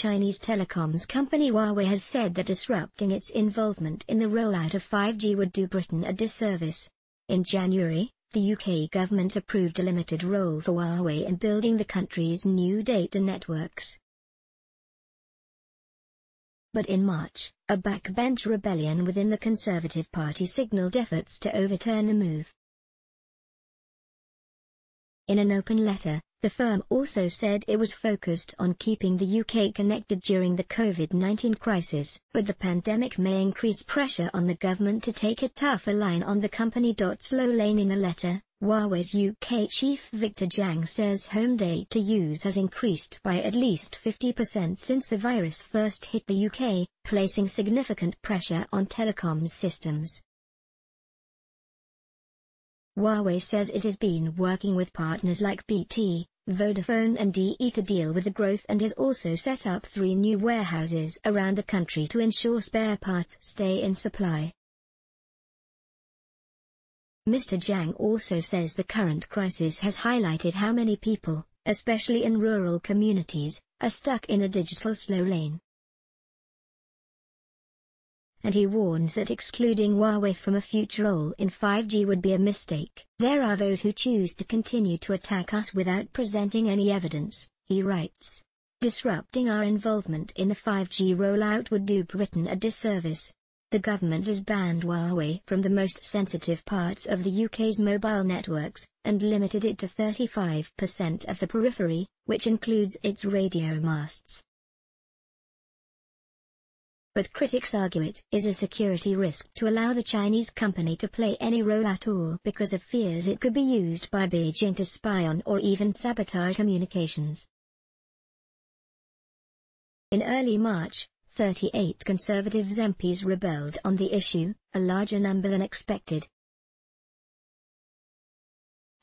Chinese telecoms company Huawei has said that disrupting its involvement in the rollout of 5G would do Britain a disservice. In January, the UK government approved a limited role for Huawei in building the country's new data networks. But in March, a backbench rebellion within the Conservative Party signalled efforts to overturn the move. In an open letter, the firm also said it was focused on keeping the UK connected during the COVID-19 crisis, but the pandemic may increase pressure on the government to take a tougher line on the company. Slow lane. In a letter, Huawei's UK chief Victor Zhang says home data use has increased by at least 50% since the virus first hit the UK, placing significant pressure on telecoms systems. Huawei says it has been working with partners like BT, Vodafone and DE to deal with the growth and has also set up 3 new warehouses around the country to ensure spare parts stay in supply. Mr. Zhang also says the current crisis has highlighted how many people, especially in rural communities, are stuck in a digital slow lane. And he warns that excluding Huawei from a future role in 5G would be a mistake. There are those who choose to continue to attack us without presenting any evidence, he writes. Disrupting our involvement in the 5G rollout would do Britain a disservice. The government has banned Huawei from the most sensitive parts of the UK's mobile networks, and limited it to 35% of the periphery, which includes its radio masts. But critics argue it is a security risk to allow the Chinese company to play any role at all because of fears it could be used by Beijing to spy on or even sabotage communications. In early March, 38 Conservative MPs rebelled on the issue, a larger number than expected.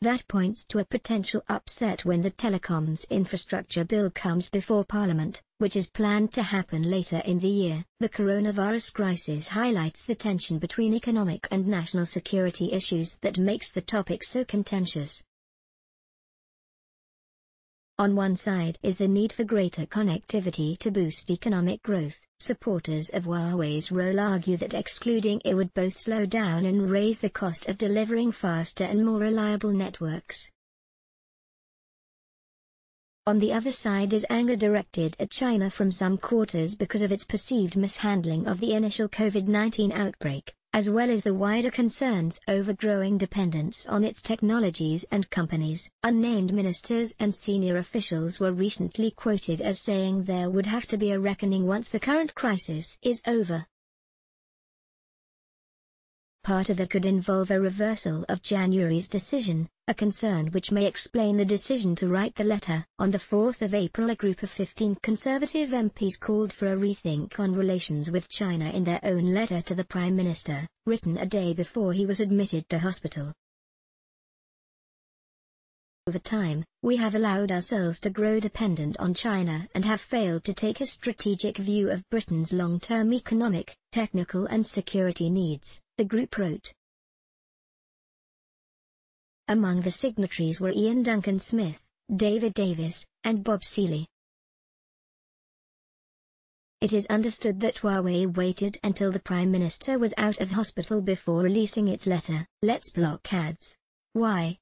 That points to a potential upset when the telecoms infrastructure bill comes before Parliament, which is planned to happen later in the year. The coronavirus crisis highlights the tension between economic and national security issues that makes the topic so contentious. On one side is the need for greater connectivity to boost economic growth. Supporters of Huawei's role argue that excluding it would both slow down and raise the cost of delivering faster and more reliable networks. On the other side is anger directed at China from some quarters because of its perceived mishandling of the initial COVID-19 outbreak, as well as the wider concerns over growing dependence on its technologies and companies. Unnamed ministers and senior officials were recently quoted as saying there would have to be a reckoning once the current crisis is over. Part of that could involve a reversal of January's decision, a concern which may explain the decision to write the letter. On the 4th of April, a group of 15 Conservative MPs called for a rethink on relations with China in their own letter to the Prime Minister, written a day before he was admitted to hospital. Over time, we have allowed ourselves to grow dependent on China and have failed to take a strategic view of Britain's long-term economic, technical and security needs, the group wrote. Among the signatories were Ian Duncan Smith, David Davis, and Bob Seeley. It is understood that Huawei waited until the Prime Minister was out of hospital before releasing its letter. Let's block ads. Why?